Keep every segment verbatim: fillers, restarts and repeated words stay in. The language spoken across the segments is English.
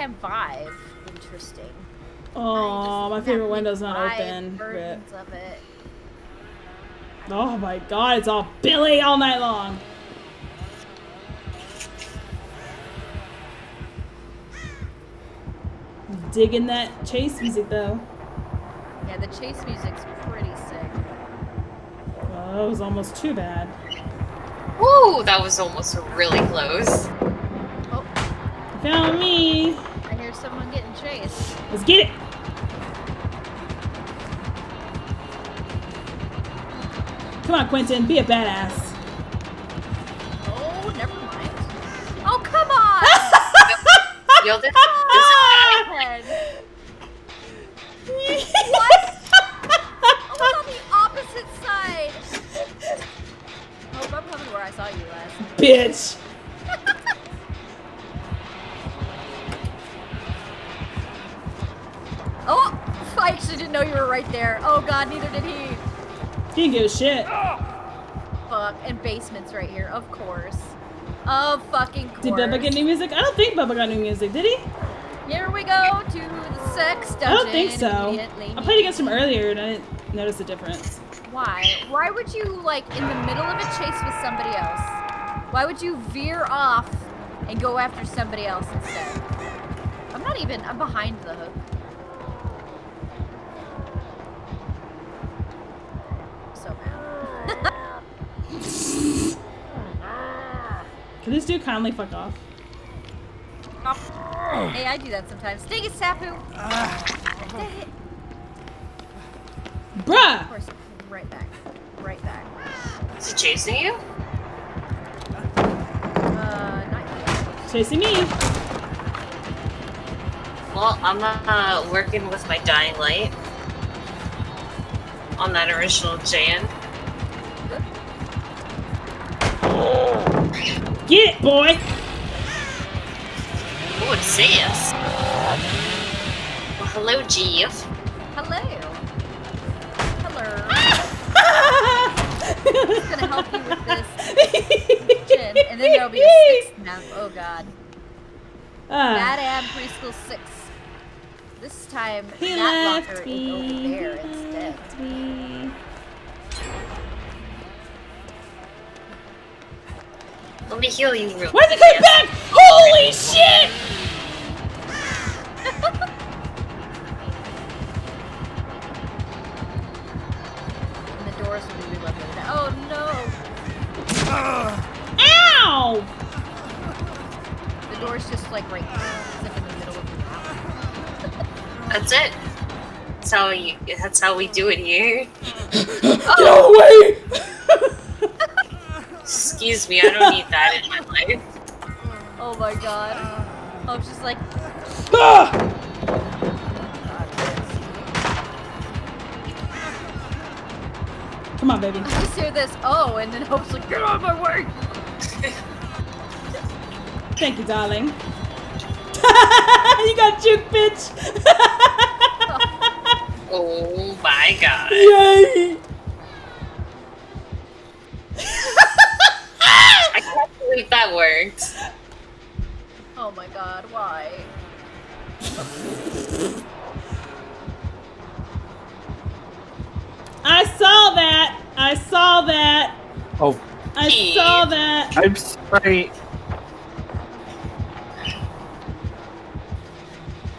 have five. Interesting. Oh, my favorite window's not open. Versions of it. Oh my god, it's all Billy all night long. Digging that chase music though. Yeah, the chase music's pretty sick. Well, that was almost too bad. Woo, that was almost really close. Oh. Found me. I hear someone getting chased. Let's get it. Come on, Quentin, be a badass. Oh, never mind. Oh, come on. You'll just what? I was on the opposite side. Oh, I'm coming where I saw you last. Bitch. Oh, I actually didn't know you were right there. Oh god, neither did he. He didn't give a shit. Fuck, and basement's right here, of course. Of fucking course. Did Bubba get new music? I don't think Bubba got new music, did he? Here we go to the sex dungeon. I don't think so. I played against him earlier and I didn't notice the difference. Why? Why would you, like, in the middle of a chase with somebody else? Why would you veer off and go after somebody else instead? I'm not even, I'm behind the hook. So mad. Can this dude kindly fuck off? Oh. Hey, I do that sometimes. Dang it, Sapu! Uh, Dang it. Bruh! Of course, right back. Right back. Is he chasing you? Uh, not yet. Chasing me! Well, I'm uh, working with my dying light on that original Jan. Oh. Get it, boy! Oh, it's Seth. Well, hello, Jeeves. Hello. Hello. I'm just gonna help you with this, Jen, and then there'll be a six now. Oh god. Uh, Bad Ab preschool six. This time, he that locker me. Is over there instead. Let me heal you real quick. Where's the creep back? Holy shit! And the doors will be reloaded. Oh no! Uh, Ow! The door's just like right here. It's like in the middle of the map. That's it. That's how we, that's how we do it here. Oh. Get away! Excuse me, I don't need that in my life. Oh my god. I was just like... Ah! Come on, baby. I just hear this, oh, and then Hope's like, get out of my way! Thank you, darling. You got juke, bitch! Oh my god. Yay! I can't believe that worked. Oh my god, why? I saw that! I saw that! Oh. I Jeez. saw that! I'm sorry.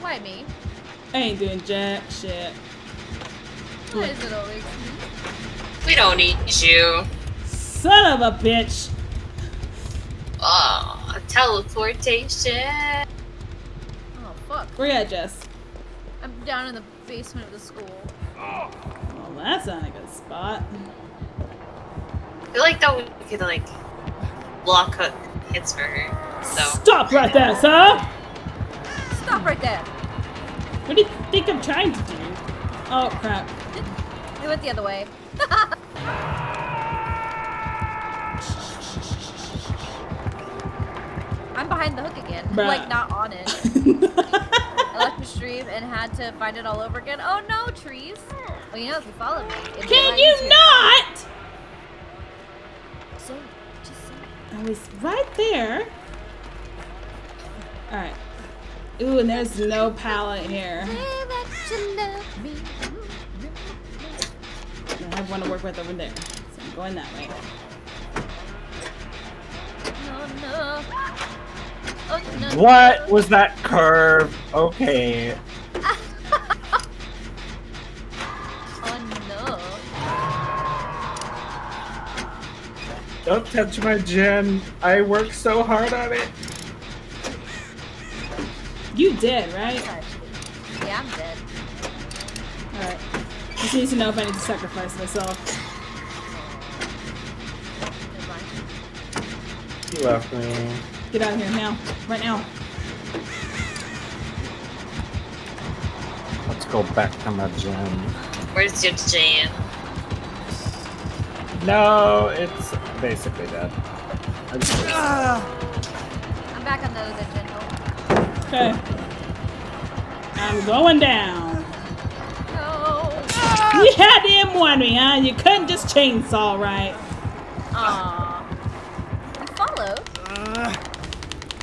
Why me? I ain't doing jack shit. Why is it always me? We don't need you. Son of a bitch! Oh, teleportation! Oh, fuck. Where at, Jess? I'm down in the basement of the school. Oh, well, that's not a good spot. I feel like that we could, like, block hits for her, so... Stop right there, sir! Stop right there! What do you think I'm trying to do? Oh, crap. It went the other way. I'm behind the hook again. Bruh. Like, not on it. I left the stream and had to find it all over again. Oh no, trees! Well, you know, if you follow me... Can you too. not?! So, just so. I was right there. Alright. Ooh, and there's no palette here. I have one to work with over there, so I'm going that way. What was that curve? Okay. Don't touch my gem. I worked so hard on it. You did, right? Yeah, I'm dead. Alright. Just need to know if I need to sacrifice myself. You left me. Get out of here now. Right now. Let's go back to my gem. Where's your gem? No, it's basically dead. I'm, just... ah. I'm back on those at general. Okay. I'm going down. No. Ah. You had the M one, huh? You couldn't just chainsaw, right? Aww. You followed. Uh.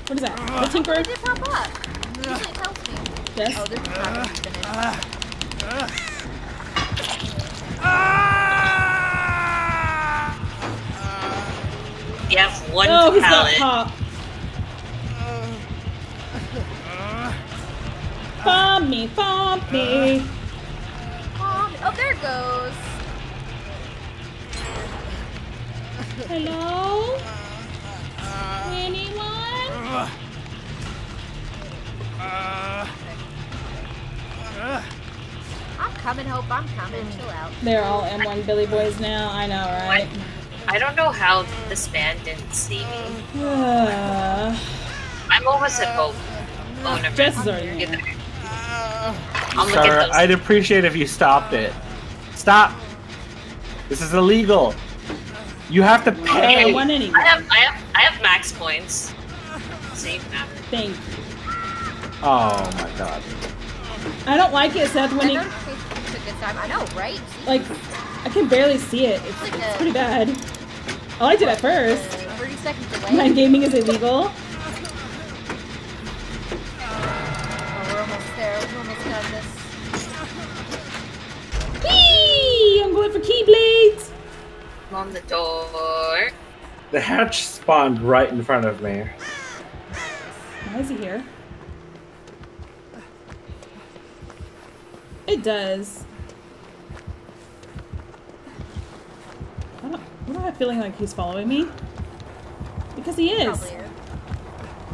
What is that? Uh. The tinker? Why did it pop up? Usually it tells me. Yes. Oh, this is probably finished. Uh. Uh. Ah! You have one oh, pallet. Pop. Pump me, pump me. Oh, there it goes. Hello? Anyone? I'm coming, Hope. I'm coming. Chill out. They're all M one Billy boys now. I know, right? What? I don't know how this man didn't see me. Uh, I'm almost at hope. Oh, no, Jess is already there. I'll look at those. I'd appreciate if you stopped it. Stop! This is illegal. You have to pay. Okay, I, anyway. I have, I have, I have max points. Save map. Thank you. Oh my god. I don't like it, Seth. When I don't he took this time. I know, right? Like, I can barely see it. It's, like it's a, pretty bad. I liked it at first. thirty seconds away. Online gaming is illegal. Oh, we're almost there. We're almost done this. Whee! I'm going for Keyblades! I'm on the door. The hatch spawned right in front of me. Why is he here? It does. I don't, what am I feeling like he's following me? Because he is.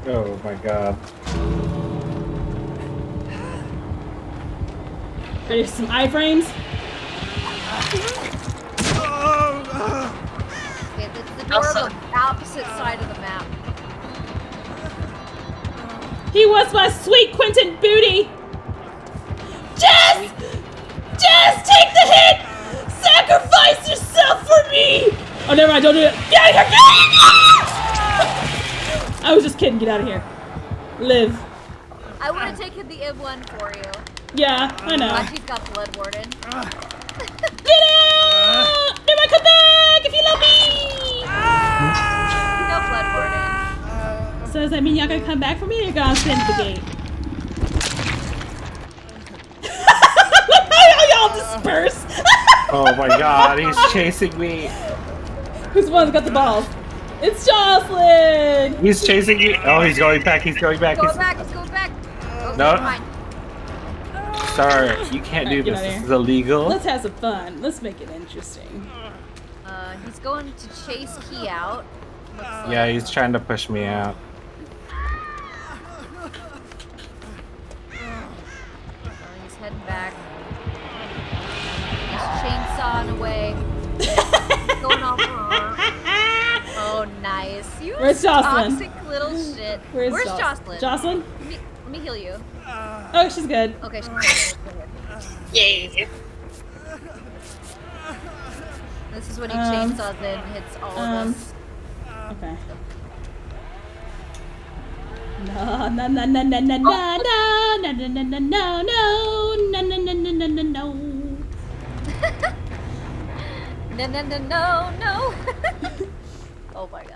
Oh my god. Ready for some iframes? Okay, this is the door on the opposite side of the map. He wants my sweet Quentin booty! Jess! Jess, take the hit! Sacrifice yourself for me! Oh, never mind, don't do it. Get out of here! Get out of here! I was just kidding. Get out of here. Live. I would have taken the M one for you. Yeah, I know. Glad you've got Blood Warden. Get out! Never come back if you love me! No Blood Warden. So does that mean y'all gonna come back for me or gonna send the gate? Look how y'all disperse! Oh my god, he's chasing me. Who's the one that got the balls? It's Jocelyn! He's chasing me. Oh, he's going back, he's going back. He's going back, he's going back. Oh, no. Sorry, you can't do this. This is illegal. Let's have some fun. Let's make it interesting. Uh, he's going to chase Key out. Yeah, he's trying to push me out. Oh, he's heading back. Chainsawing away. Going off. Oh, nice. You Where's Jocelyn? Toxic little shit. Where's, Where's Jocelyn? Jocelyn? Let me, let me heal you. Oh, she's good. Okay, she's good. Yay. This is when he um, chainsaws in and hits all um, of us. Okay. No, no, no, no, no, no, oh. no, no, no, no, no, no, no, no, no, no, no, no, no. No, no, no, no, no. Oh my god.